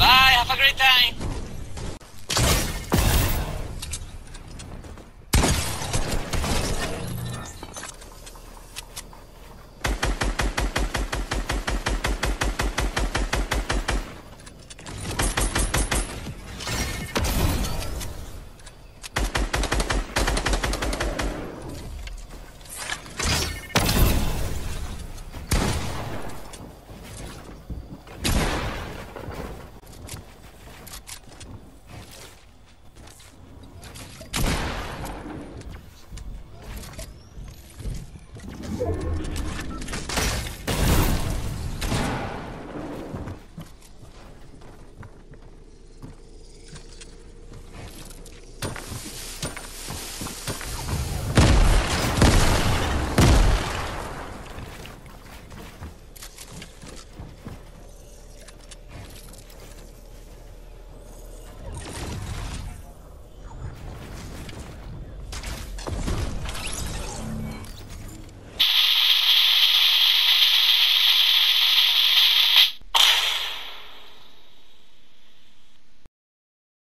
Have a great time.